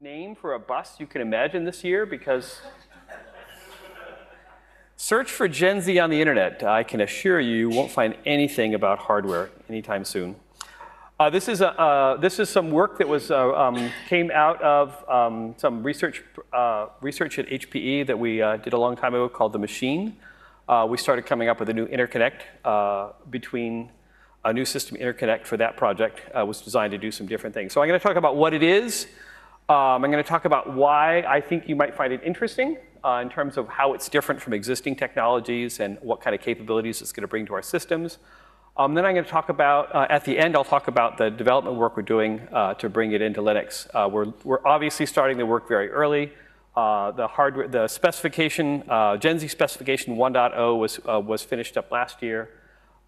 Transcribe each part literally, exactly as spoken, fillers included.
name for a bus you can imagine this year, because search for Gen Z on the internet. I can assure you, you won't find anything about hardware anytime soon. Uh, this is a uh, this is some work that was uh, um, came out of um, some research uh, research at H P E that we uh, did a long time ago called The Machine. Uh, we started coming up with a new interconnect uh, between. A new system interconnect for that project uh, was designed to do some different things. So I'm going to talk about what it is. Um, I'm going to talk about why I think you might find it interesting uh, in terms of how it's different from existing technologies and what kind of capabilities it's going to bring to our systems. Um, then I'm going to talk about, uh, at the end, I'll talk about the development work we're doing uh, to bring it into Linux. Uh, we're, we're obviously starting the work very early. Uh, the hardware, the specification, uh, Gen Z specification one point oh was, uh, was finished up last year.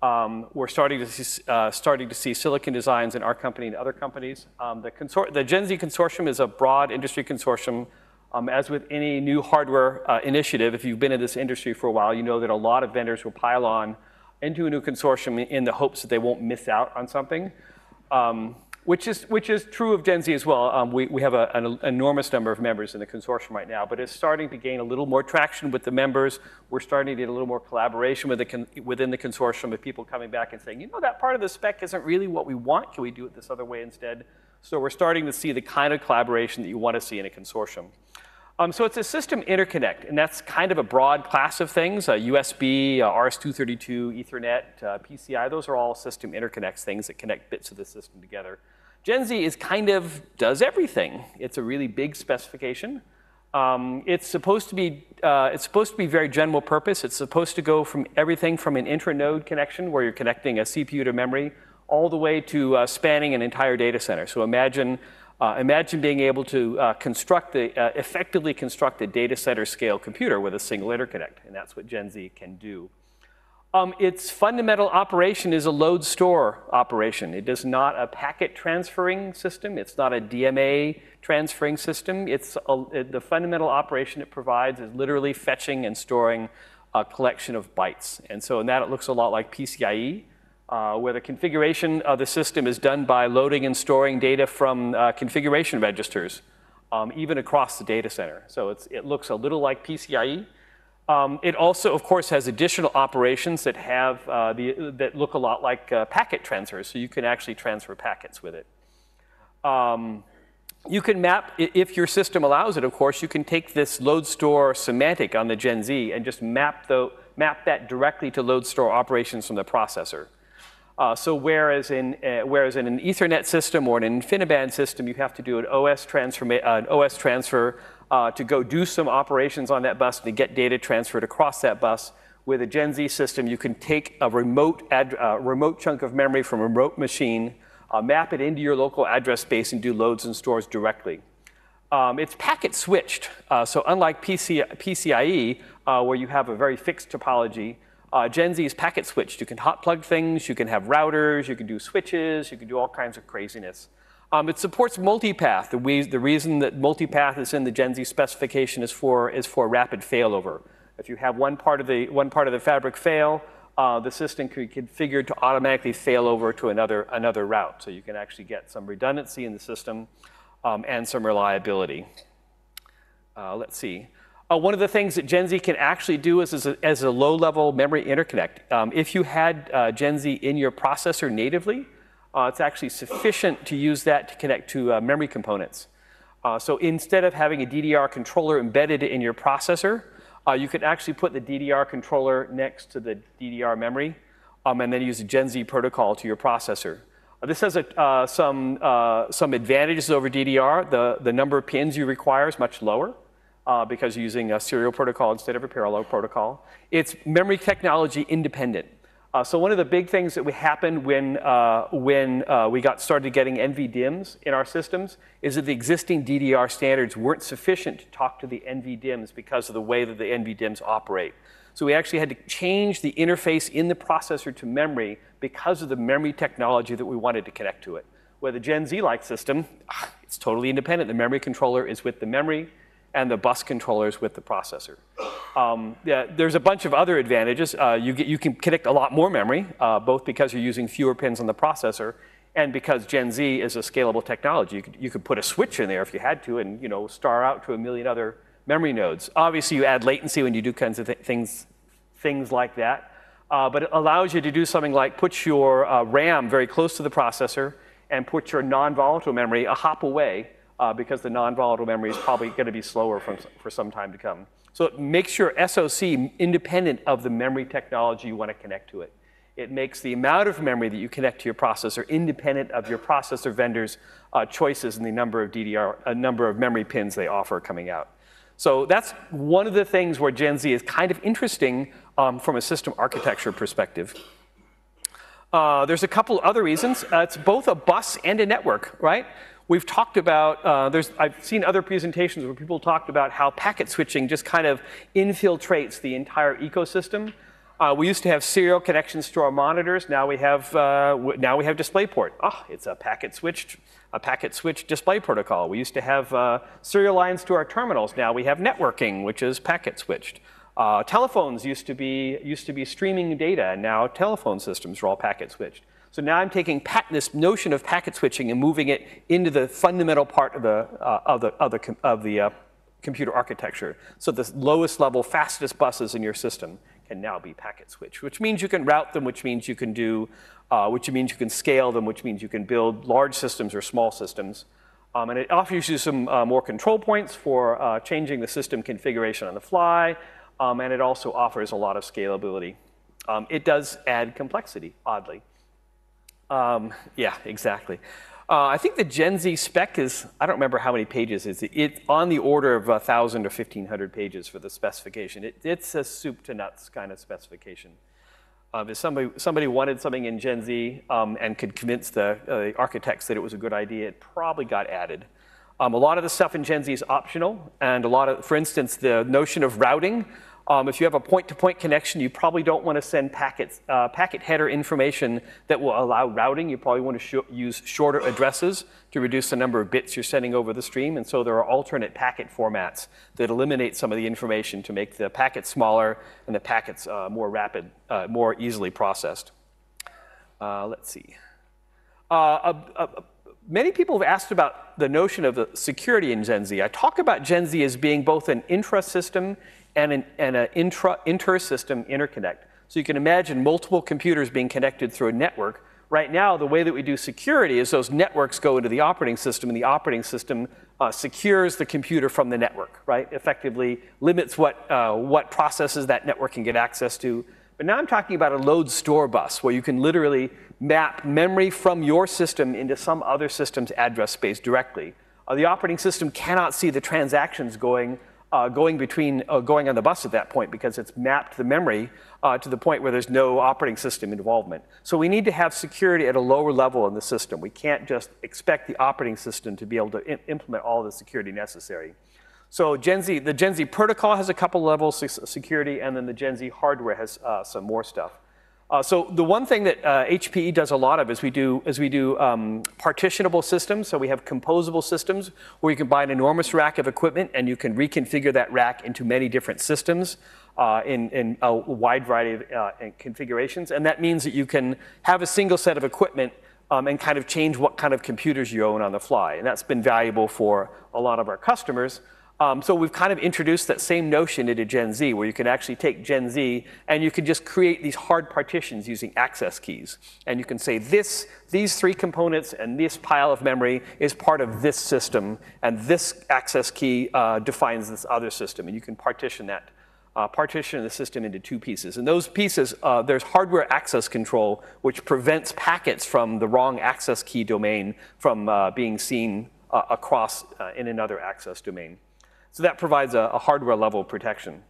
Um, we're starting to, see, uh, starting to see silicon designs in our company and other companies. Um, the, consor the Gen Z Consortium is a broad industry consortium. Um, as with any new hardware uh, initiative, if you've been in this industry for a while, you know that a lot of vendors will pile on into a new consortium in the hopes that they won't miss out on something, um, which, is, which is true of Gen Z as well. Um, we, we have a, an enormous number of members in the consortium right now, but it's starting to gain a little more traction with the members. We're starting to get a little more collaboration with the con within the consortium, with people coming back and saying, you know, that part of the spec isn't really what we want. Can we do it this other way instead? So we're starting to see the kind of collaboration that you want to see in a consortium. Um, so it's a system interconnect, and that's kind of a broad class of things. Uh, U S B, uh, R S two thirty-two, Ethernet, uh, P C I, those are all system interconnects, things that connect bits of the system together. Gen Z is kind of, does everything. It's a really big specification. Um, it's supposed to be, uh, it's supposed to be very general purpose. It's supposed to go from everything from an intranode connection, where you're connecting a C P U to memory, all the way to uh, spanning an entire data center. So imagine Uh, imagine being able to uh, construct the, uh, effectively construct a data center scale computer with a single interconnect, and that's what Gen Z can do. Um, its fundamental operation is a load store operation. It is not a packet transferring system. It's not a D M A transferring system. It's a, it, the fundamental operation it provides is literally fetching and storing a collection of bytes. And so in that, it looks a lot like P C I E. Uh, where the configuration of the system is done by loading and storing data from uh, configuration registers, um, even across the data center. So it's, it looks a little like P C I E. Um, it also, of course, has additional operations that, have, uh, the, that look a lot like uh, packet transfers, so you can actually transfer packets with it. Um, you can map, if your system allows it, of course, you can take this load store semantic on the Gen Z and just map, the, map that directly to load store operations from the processor. Uh, so whereas in, uh, whereas in an Ethernet system or an InfiniBand system, you have to do an O S, transforma uh, an O S transfer uh, to go do some operations on that bus to get data transferred across that bus. With a Gen Z system, you can take a remote, ad uh, remote chunk of memory from a remote machine, uh, map it into your local address space, and do loads and stores directly. Um, it's packet switched. Uh, so unlike P C I E, uh, where you have a very fixed topology, Uh, Gen Z is packet switched. You can hot plug things, you can have routers, you can do switches, you can do all kinds of craziness. Um, it supports multipath. The, we, the reason that multipath is in the Gen Z specification is for, is for rapid failover. If you have one part of the, one part of the fabric fail, uh, the system can be configured to automatically fail over to another, another route. So you can actually get some redundancy in the system um, and some reliability. Uh, let's see. Uh, one of the things that Gen Z can actually do is as a, as a low-level memory interconnect. Um, if you had uh, Gen Z in your processor natively, uh, it's actually sufficient to use that to connect to uh, memory components. Uh, so instead of having a D D R controller embedded in your processor, uh, you could actually put the D D R controller next to the D D R memory um, and then use the Gen Z protocol to your processor. This has a, uh, some, uh, some advantages over D D R. The, the number of pins you require is much lower. Uh, because you're using a serial protocol instead of a parallel protocol. It's memory technology independent. Uh, so one of the big things that we happened when, uh, when uh, we got started getting N V DIMMs in our systems is that the existing D D R standards weren't sufficient to talk to the N V DIMMs because of the way that the N V DIMMs operate. So we actually had to change the interface in the processor to memory because of the memory technology that we wanted to connect to it. With a Gen Z-like system, it's totally independent. The memory controller is with the memory, and the bus controllers with the processor. Um, yeah, there's a bunch of other advantages. Uh, you, get, you can connect a lot more memory, uh, both because you're using fewer pins on the processor, And because Gen Z is a scalable technology, you could, you could put a switch in there if you had to, and you know, star out to a million other memory nodes. Obviously, you add latency when you do kinds of th things, things like that. Uh, but it allows you to do something like put your uh, RAM very close to the processor and put your non-volatile memory a hop away, uh, because the non-volatile memory is probably going to be slower from, for some time to come. So it makes your S O C independent of the memory technology you want to connect to it. It makes the amount of memory that you connect to your processor independent of your processor vendor's uh, choices in the number of D D R, a number of memory pins they offer coming out. So that's one of the things where Gen Z is kind of interesting um, from a system architecture perspective. Uh, there's a couple other reasons. Uh, it's both a bus and a network, right? We've talked about, uh, there's, I've seen other presentations where people talked about how packet switching just kind of infiltrates the entire ecosystem. Uh, we used to have serial connections to our monitors. Now we have uh, w now we have DisplayPort. Ah, oh, it's a packet switched, a packet switched display protocol. We used to have uh, serial lines to our terminals. Now we have networking, which is packet switched. Uh, telephones used to be used to be streaming data, and now telephone systems are all packet switched. So now I'm taking pat this notion of packet switching and moving it into the fundamental part of the uh, of the of the com of the uh, computer architecture. So the lowest level, fastest buses in your system can now be packet switched, which means you can route them, which means you can do, uh, which means you can scale them, which means you can build large systems or small systems. Um, and it offers you some uh, more control points for uh, changing the system configuration on the fly, um, and it also offers a lot of scalability. Um, it does add complexity, oddly. Um, yeah, exactly. Uh, I think the Gen Z spec is, I don't remember how many pages, it's it, on the order of one thousand or fifteen hundred pages for the specification. It, it's a soup to nuts kind of specification. Uh, if somebody, somebody wanted something in Gen Z um, and could convince the, uh, the architects that it was a good idea, it probably got added. Um, a lot of the stuff in Gen Z is optional, and a lot of, for instance, the notion of routing. Um, if you have a point-to-point connection, you probably don't want to send packets, uh, packet header information that will allow routing. You probably want to sh use shorter addresses to reduce the number of bits you're sending over the stream. And so there are alternate packet formats that eliminate some of the information to make the packets smaller and the packets uh, more rapid, uh, more easily processed. Uh, let's see. Uh, a, a, Many people have asked about the notion of the security in Gen Z. I talk about Gen Z as being both an intra-system and an, and an intra, inter-system interconnect. So you can imagine multiple computers being connected through a network. Right now, the way that we do security is those networks go into the operating system, and the operating system uh, secures the computer from the network, right? Effectively limits what, uh, what processes that network can get access to. But now I'm talking about a load store bus where you can literally map memory from your system into some other system's address space directly. Uh, the operating system cannot see the transactions going, uh, going, between, uh, going on the bus at that point because it's mapped the memory uh, to the point where there's no operating system involvement. So we need to have security at a lower level in the system. We can't just expect the operating system to be able to im- implement all the security necessary. So Gen Z, the Gen Z protocol has a couple levels of security, and then the Gen Z hardware has uh, some more stuff. Uh, so the one thing that uh, H P E does a lot of is we do, is we do um, partitionable systems. So we have composable systems where you can buy an enormous rack of equipment and you can reconfigure that rack into many different systems uh, in, in a wide variety of uh, configurations. And that means that you can have a single set of equipment Um, and kind of change what kind of computers you own on the fly. And that's been valuable for a lot of our customers. Um, so we've kind of introduced that same notion into Gen Z, where you can actually take Gen Z and you can just create these hard partitions using access keys. And you can say this, these three components and this pile of memory is part of this system, and this access key uh, defines this other system. And you can partition that. Uh, partition the system into two pieces. And those pieces, uh, there's hardware access control, which prevents packets from the wrong access key domain from uh, being seen uh, across uh, in another access domain. So that provides a, a hardware level of protection,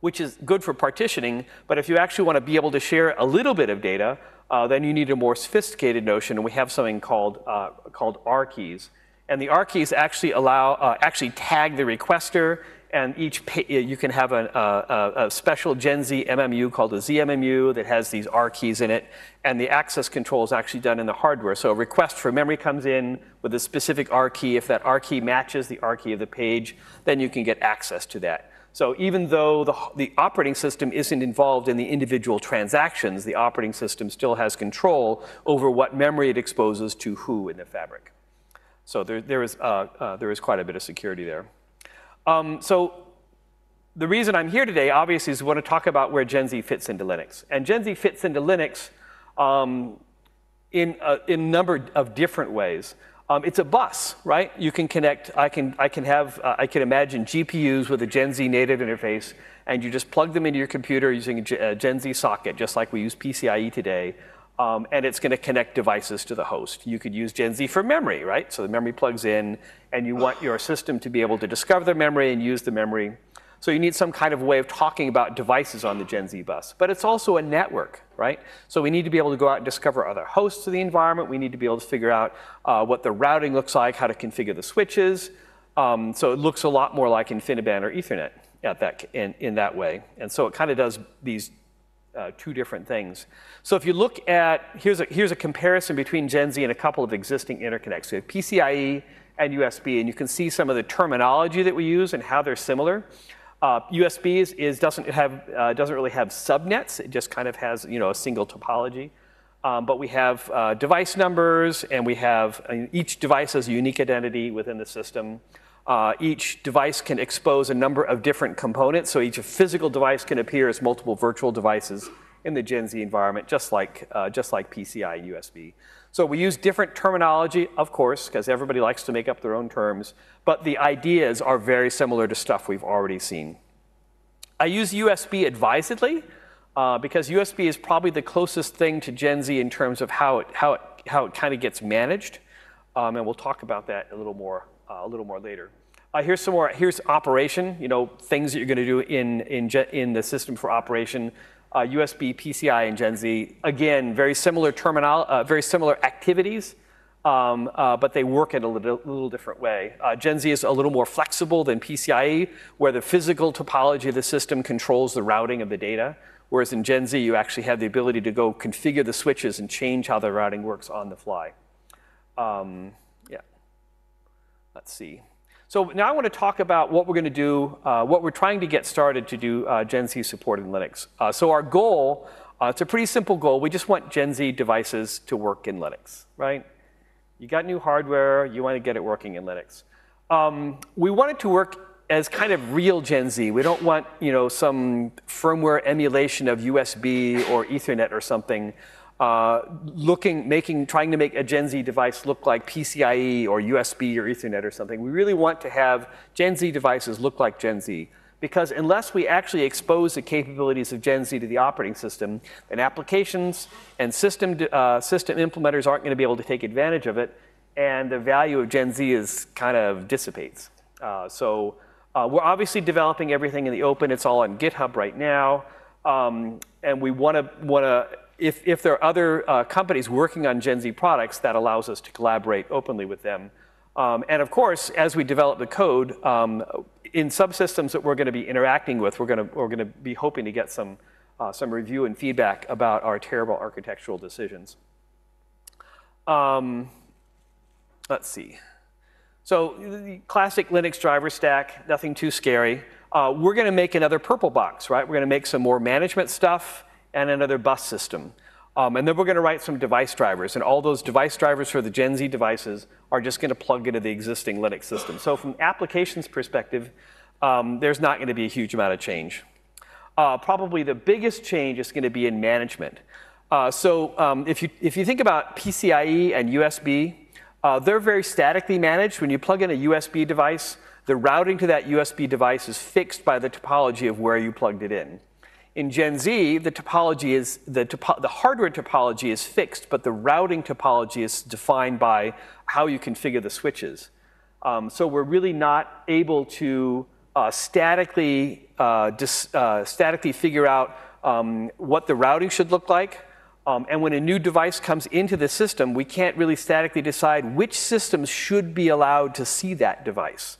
which is good for partitioning. But if you actually want to be able to share a little bit of data, uh, then you need a more sophisticated notion. And we have something called, uh, called R keys. And the R keys actually allow, uh, actually tag the requester. And each pay, you can have a, a, a special Gen Z M M U called a Z M M U that has these R keys in it. And the access control is actually done in the hardware. So a request for memory comes in with a specific R key. If that R key matches the R key of the page, then you can get access to that. So even though the, the operating system isn't involved in the individual transactions, the operating system still has control over what memory it exposes to who in the fabric. So there, there, is, uh, uh, there is quite a bit of security there. Um, so the reason I'm here today, obviously, is we want to talk about where Gen Z fits into Linux. And Gen Z fits into Linux um, in, a, in a number of different ways. Um, it's a bus, right? You can connect, I can, I can have, uh, I can imagine G P Us with a Gen Z native interface, and you just plug them into your computer using a, G a Gen Z socket, just like we use P C I E today, um, and it's gonna connect devices to the host. You could use Gen Z for memory, right? So the memory plugs in, and you want your system to be able to discover the memory and use the memory. So you need some kind of way of talking about devices on the Gen Z bus. But it's also a network, right? So we need to be able to go out and discover other hosts of the environment. We need to be able to figure out uh, what the routing looks like, how to configure the switches. Um, so it looks a lot more like InfiniBand or Ethernet at that, in, in that way. And so it kind of does these uh, two different things. So if you look at, here's a, here's a comparison between Gen Z and a couple of existing interconnects. So you have P C I E and U S B, and you can see some of the terminology that we use and how they're similar. Uh, U S B is, is doesn't have uh, doesn't really have subnets. It just kind of has you know a single topology, um, but we have uh, device numbers, and we have uh, each device has a unique identity within the system. Uh, each device can expose a number of different components, so each physical device can appear as multiple virtual devices in the Gen Z environment, just like uh, just like P C I and U S B. So we use different terminology, of course, because everybody likes to make up their own terms, but the ideas are very similar to stuff we've already seen. I use U S B advisedly, uh, because U S B is probably the closest thing to Gen Z in terms of how it, how it, how it kind of gets managed, um, and we'll talk about that a little more, uh, a little more later. Uh, here's some more, here's operation, you know, things that you're gonna do in, in, in the system for operation. Uh, U S B, P C I, and Gen Z, again, very similar terminal, uh, very similar activities, um, uh, but they work in a little, little different way. Uh, Gen Z is a little more flexible than P C I E, where the physical topology of the system controls the routing of the data, whereas in Gen Z, you actually have the ability to go configure the switches and change how the routing works on the fly. Um, yeah, let's see. So now I want to talk about what we're going to do, uh, what we're trying to get started to do uh, Gen Z support in Linux. Uh, so our goal, uh, it's a pretty simple goal. We just want Gen Z devices to work in Linux, right? You got new hardware, you want to get it working in Linux. Um, we want it to work as kind of real Gen Z. We don't want, you know, some firmware emulation of U S B or Ethernet or something. Uh, looking, making, trying to make a Gen Z device look like P C I E or U S B or Ethernet or something. We really want to have Gen Z devices look like Gen Z, because unless we actually expose the capabilities of Gen Z to the operating system, then applications and system, uh, system implementers aren't going to be able to take advantage of it, and the value of Gen Z is kind of dissipates. Uh, so uh, we're obviously developing everything in the open. It's all on GitHub right now, um, and we want to want to. If, if there are other uh, companies working on Gen Z products, that allows us to collaborate openly with them. Um, and of course, as we develop the code, um, in subsystems that we're going to be interacting with, we're going to, we're going to be hoping to get some, uh, some review and feedback about our terrible architectural decisions. Um, let's see. So the classic Linux driver stack, nothing too scary. Uh, we're going to make another purple box, right? We're going to make some more management stuff and another bus system. Um, and then we're gonna write some device drivers, and all those device drivers for the Gen Z devices are just gonna plug into the existing Linux system. So from applications perspective, um, there's not gonna be a huge amount of change. Uh, probably the biggest change is gonna be in management. Uh, so um, if, you, if you think about P C I E and U S B, uh, they're very statically managed. When you plug in a U S B device, the routing to that U S B device is fixed by the topology of where you plugged it in. In Gen Z, the topology is the, topo the hardware topology is fixed, but the routing topology is defined by how you configure the switches. Um, so we're really not able to uh, statically uh, dis uh, statically figure out um, what the routing should look like. Um, and when a new device comes into the system, we can't really statically decide which systems should be allowed to see that device.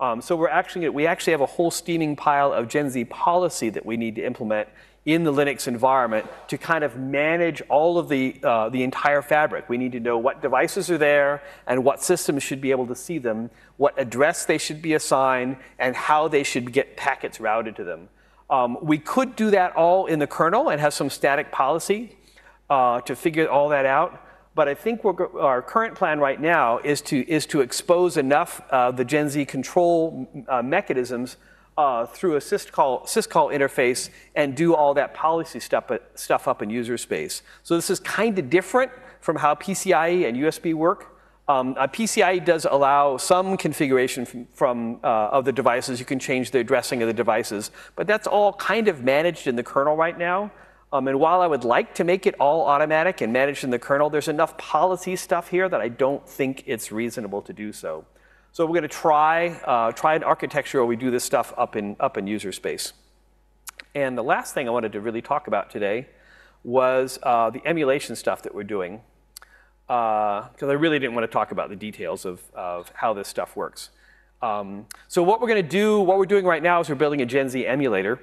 Um, so we're actually, we actually have a whole steaming pile of Gen Z policy that we need to implement in the Linux environment to kind of manage all of the, uh, the entire fabric. We need to know what devices are there and what systems should be able to see them, what address they should be assigned, and how they should get packets routed to them. Um, we could do that all in the kernel and have some static policy uh, to figure all that out. But I think we're, our current plan right now is to, is to expose enough uh, the Gen Z control uh, mechanisms Uh, through a syscall, syscall interface and do all that policy stuff, stuff up in user space. So this is kind of different from how P C I E and U S B work. Um, uh, P C I E does allow some configuration from, from uh, of the devices. You can change the addressing of the devices, but that's all kind of managed in the kernel right now. Um, and while I would like to make it all automatic and managed in the kernel, there's enough policy stuff here that I don't think it's reasonable to do so. So we're going to try, uh, try an architecture where we do this stuff up in, up in user space. And the last thing I wanted to really talk about today was uh, the emulation stuff that we're doing, because uh, I really didn't want to talk about the details of, of how this stuff works. Um, so what we're going to do, what we're doing right now is we're building a Gen Z emulator.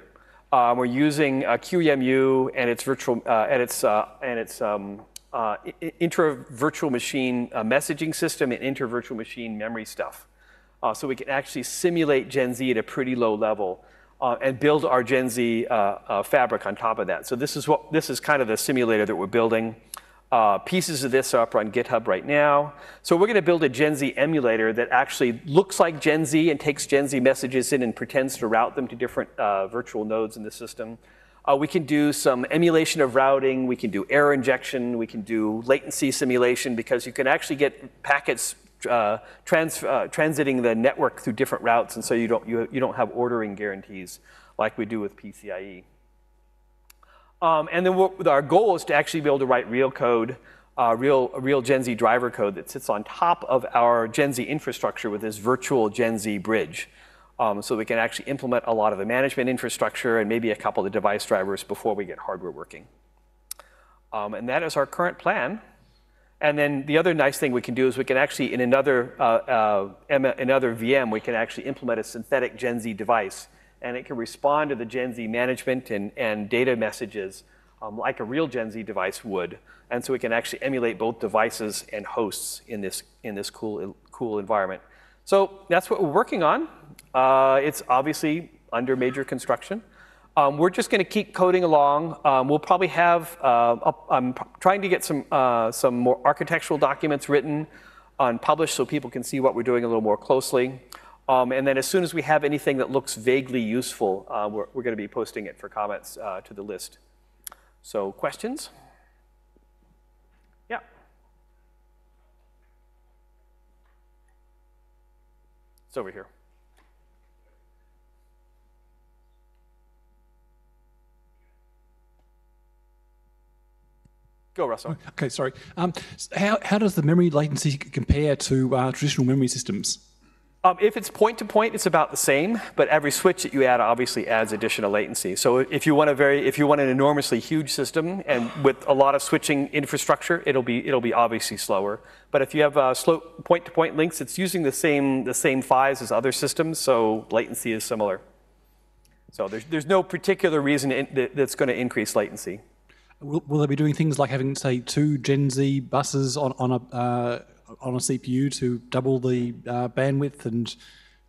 Um, we're using uh, Q E M U and its virtual, uh, and its, uh, and its um, Uh, inter-virtual machine uh, messaging system and inter-virtual machine memory stuff. Uh, so we can actually simulate Gen Z at a pretty low level uh, and build our Gen Z uh, uh, fabric on top of that. So this is, what, this is kind of the simulator that we're building. Uh, pieces of this are up on GitHub right now. So we're going to build a Gen Z emulator that actually looks like Gen Z and takes Gen Z messages in and pretends to route them to different uh, virtual nodes in the system. Uh, we can do some emulation of routing, we can do error injection, we can do latency simulation, because you can actually get packets uh, trans, uh, transiting the network through different routes, and so you don't, you, you don't have ordering guarantees like we do with P C I E. Um, and then we'll, our goal is to actually be able to write real code, uh, real, real Gen Z driver code that sits on top of our Gen Z infrastructure with this virtual Gen Z bridge. Um, so we can actually implement a lot of the management infrastructure and maybe a couple of the device drivers before we get hardware working. Um, and that is our current plan. And then the other nice thing we can do is we can actually, in another, uh, uh, another V M, we can actually implement a synthetic Gen Z device. And it can respond to the Gen Z management and, and data messages um, like a real Gen Z device would. And so we can actually emulate both devices and hosts in this, in this cool, cool environment. So that's what we're working on. Uh, it's obviously under major construction. Um, we're just going to keep coding along. Um, we'll probably have, uh, up, I'm trying to get some, uh, some more architectural documents written and published so people can see what we're doing a little more closely. Um, and then as soon as we have anything that looks vaguely useful, uh, we're, we're going to be posting it for comments uh, to the list. So questions? It's over here. Go, Russell. Okay, sorry. Um, how, how does the memory latency compare to uh, traditional memory systems? Um, if it's point-to-point, it's about the same, but every switch that you add obviously adds additional latency. So if you want a very, if you want an enormously huge system and with a lot of switching infrastructure, it'll be, it'll be obviously slower. But if you have uh, slow point-to-point links, it's using the same, the same P Is as other systems, so latency is similar. So there's, there's no particular reason in, that, that's going to increase latency. Will, will they be doing things like having, say, two Gen Z buses on, on a... Uh on a C P U to double the uh, bandwidth and...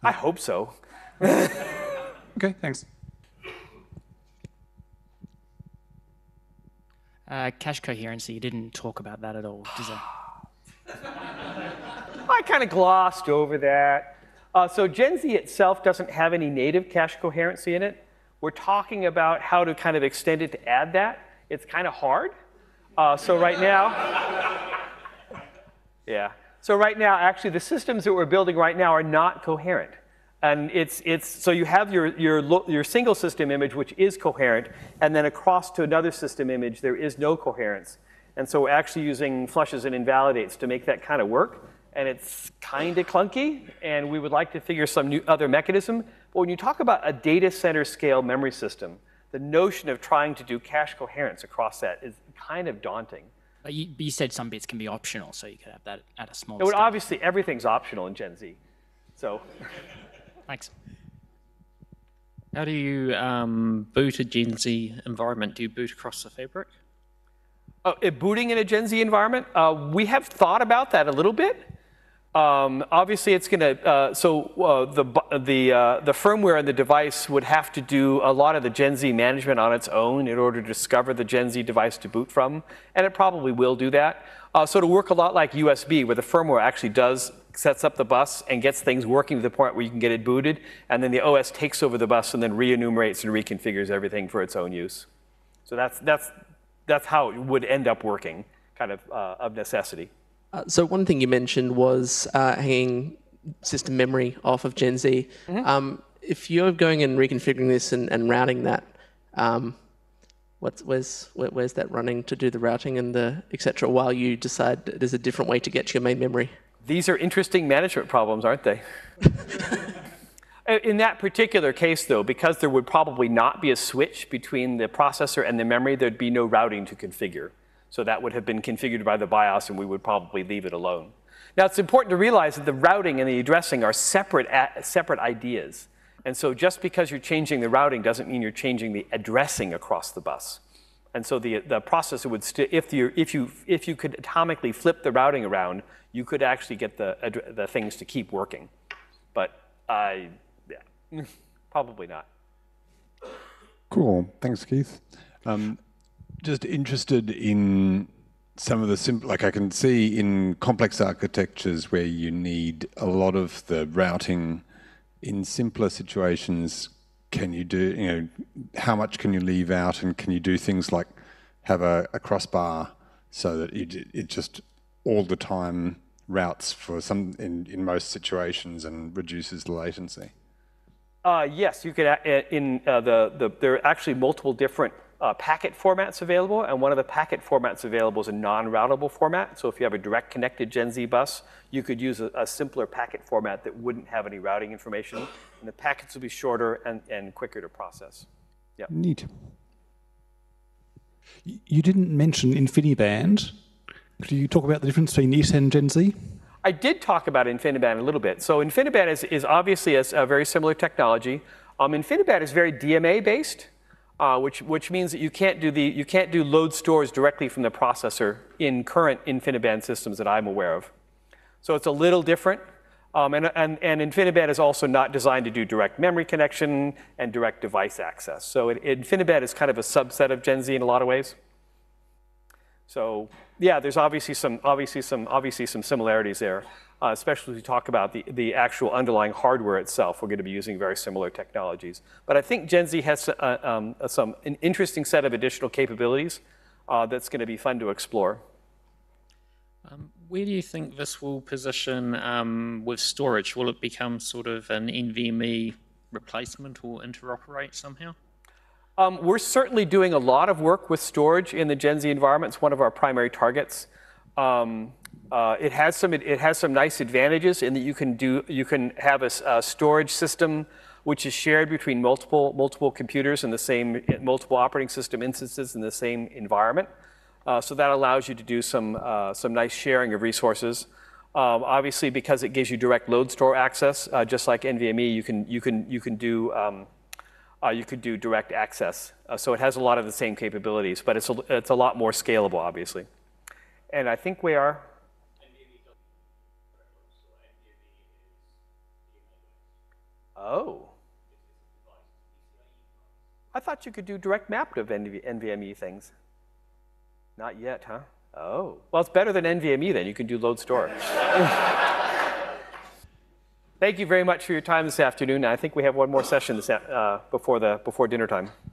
Uh... I hope so. Okay, thanks. Uh, cache coherency, you didn't talk about that at all, did you? I kind of glossed over that. Uh, so Gen Z itself doesn't have any native cache coherency in it. We're talking about how to kind of extend it to add that. It's kind of hard. Uh, so right now... Yeah. So right now, actually, the systems that we're building right now are not coherent, and it's it's so you have your your your single system image, which is coherent, and then across to another system image, there is no coherence, and so we're actually using flushes and invalidates to make that kind of work, and it's kind of clunky, and we would like to figure some new other mechanism. But when you talk about a data center scale memory system, the notion of trying to do cache coherence across that is kind of daunting. But you, you said some bits can be optional, so you could have that at a small scale. Obviously, everything's optional in Gen Z. So, thanks. How do you um, boot a Gen Z environment? Do you boot across the fabric? Uh, booting in a Gen Z environment? Uh, we have thought about that a little bit. Um, obviously, it's going to, uh, so uh, the, the, uh, the firmware on the device would have to do a lot of the Gen Z management on its own in order to discover the Gen Z device to boot from, and it probably will do that. Uh, so it'll work a lot like U S B, where the firmware actually does, sets up the bus and gets things working to the point where you can get it booted, and then the O S takes over the bus and then re-enumerates and reconfigures everything for its own use. So that's, that's, that's how it would end up working, kind of uh, of necessity. Uh, so one thing you mentioned was uh, hanging system memory off of Gen Z. Mm-hmm. um, if you're going and reconfiguring this and, and routing that, um, what's, where's, where, where's that running to do the routing and the et cetera, while you decide there's a different way to get to your main memory? These are interesting management problems, aren't they? In that particular case, though, because there would probably not be a switch between the processor and the memory, there'd be no routing to configure. So that would have been configured by the BIOS, and we would probably leave it alone. Now, it's important to realize that the routing and the addressing are separate, separate ideas. And so just because you're changing the routing doesn't mean you're changing the addressing across the bus. And so the, the processor would still, if, if, you, if you could atomically flip the routing around, you could actually get the, the things to keep working. But uh, yeah, probably not. Cool. Thanks, Keith. Um, Just interested in some of the simple, like I can see in complex architectures where you need a lot of the routing. In simpler situations, can you do, you know, how much can you leave out, and can you do things like have a, a crossbar so that it, it just all the time routes for some, in, in most situations, and reduces the latency? Uh, yes, you could, in uh, the, the, there are actually multiple different Uh, packet formats available, and one of the packet formats available is a non-routable format. So if you have a direct connected Gen Z bus, you could use a, a simpler packet format that wouldn't have any routing information, and the packets would be shorter and, and quicker to process. Yeah. Neat. You didn't mention InfiniBand. Could you talk about the difference between it and Gen Z? I did talk about InfiniBand a little bit. So InfiniBand is, is obviously a, a very similar technology. Um, InfiniBand is very D M A based. Uh, which, which means that you can't do the you can't do load stores directly from the processor in current InfiniBand systems that I'm aware of. So it's a little different, um, and, and, and InfiniBand is also not designed to do direct memory connection and direct device access. So it, InfiniBand is kind of a subset of Gen Z in a lot of ways. So yeah, there's obviously some obviously some obviously some similarities there, uh, especially if we talk about the, the actual underlying hardware itself. We're going to be using very similar technologies, but I think Gen Z has uh, um, some an interesting set of additional capabilities uh, that's going to be fun to explore. Um, where do you think this will position um, with storage? Will it become sort of an NVMe replacement or interoperate somehow? Um, we're certainly doing a lot of work with storage in the Gen Z environment. It's one of our primary targets. Um, uh, it has some it has some nice advantages in that you can do you can have a, a storage system which is shared between multiple multiple computers in the same multiple operating system instances in the same environment. Uh, so that allows you to do some uh, some nice sharing of resources. Um, obviously, because it gives you direct load store access, uh, just like NVMe, you can you can you can do. Um, Uh, you could do direct access. Uh, so it has a lot of the same capabilities, but it's a, it's a lot more scalable, obviously. And I think we are... Oh. I thought you could do direct mapped of NVMe things. Not yet, huh? Oh. Well, it's better than NVMe then. You can do load store. Thank you very much for your time this afternoon. I think we have one more session this, uh, before, the, before dinner time.